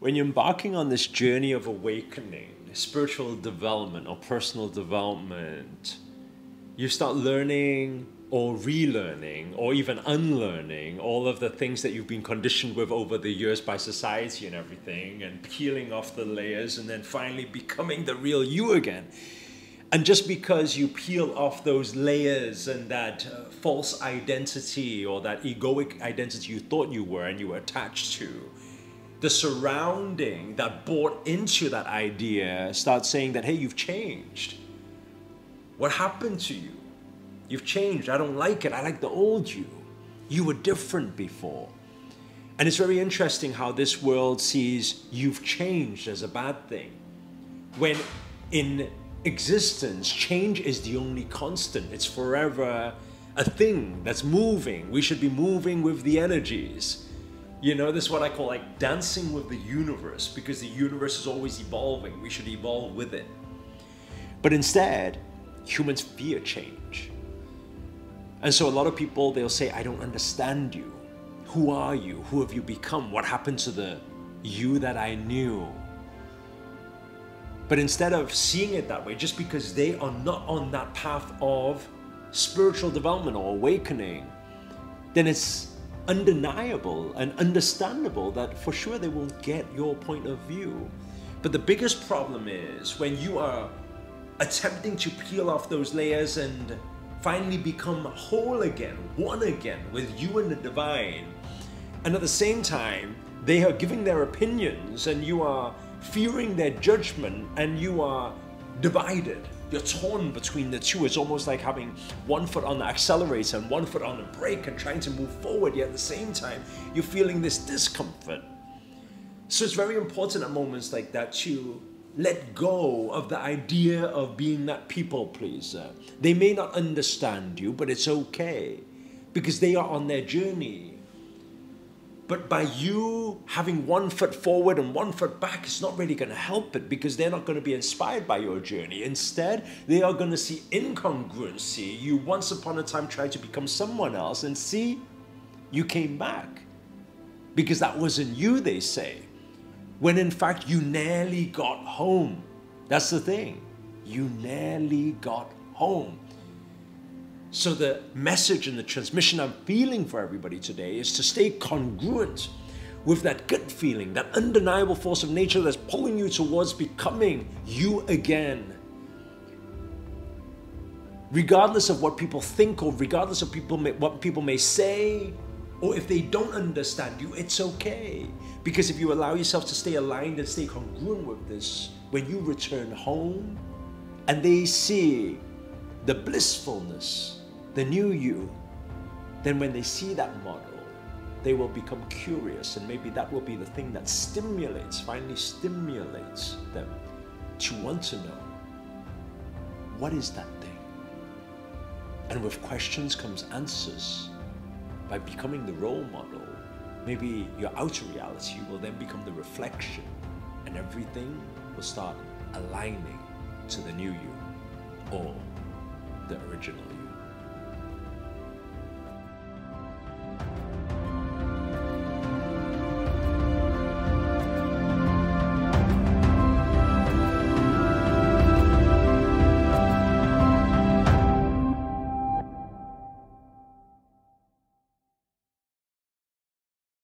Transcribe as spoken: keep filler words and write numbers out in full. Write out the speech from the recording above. When you're embarking on this journey of awakening, spiritual development or personal development, you start learning or relearning or even unlearning all of the things that you've been conditioned with over the years by society and everything, and peeling off the layers and then finally becoming the real you again. And just because you peel off those layers and that uh, false identity or that egoic identity you thought you were and you were attached to, the surrounding that bought into that idea starts saying that, hey, you've changed. What happened to you? You've changed. I don't like it. I like the old you. You were different before. And it's very interesting how this world sees you've changed as a bad thing, when in existence, change is the only constant. It's forever a thing that's moving. We should be moving with the energies. You know, this is what I call like dancing with the universe, because the universe is always evolving. We should evolve with it. But instead, humans fear change. And so a lot of people, they'll say, I don't understand you. Who are you? Who have you become? What happened to the you that I knew? But instead of seeing it that way, just because they are not on that path of spiritual development or awakening, then it's undeniable and understandable that for sure they will get your point of view. But the biggest problem is when you are attempting to peel off those layers and finally become whole again, one again with you and the divine, and at the same time they are giving their opinions and you are fearing their judgment, and you are divided. You're torn between the two. It's almost like having one foot on the accelerator and one foot on the brake and trying to move forward, yet at the same time you're feeling this discomfort. So it's very important at moments like that to let go of the idea of being that people pleaser. They may not understand you, but it's okay, because they are on their journey. But by you having one foot forward and one foot back, it's not really going to help it, because they're not going to be inspired by your journey. Instead, they are going to see incongruency. You once upon a time tried to become someone else, and see, you came back. Because that wasn't you, they say. When in fact, you nearly got home. That's the thing. You nearly got home. So the message and the transmission I'm feeling for everybody today is to stay congruent with that gut feeling, that undeniable force of nature that's pulling you towards becoming you again. Regardless of what people think, or regardless of people may, what people may say, or if they don't understand you, it's okay. Because if you allow yourself to stay aligned and stay congruent with this, when you return home and they see the blissfulness, the new you, then when they see that model, they will become curious, and maybe that will be the thing that stimulates, finally stimulates them to want to know, what is that thing? And with questions comes answers. By becoming the role model, maybe your outer reality will then become the reflection, and everything will start aligning to the new you, or the original.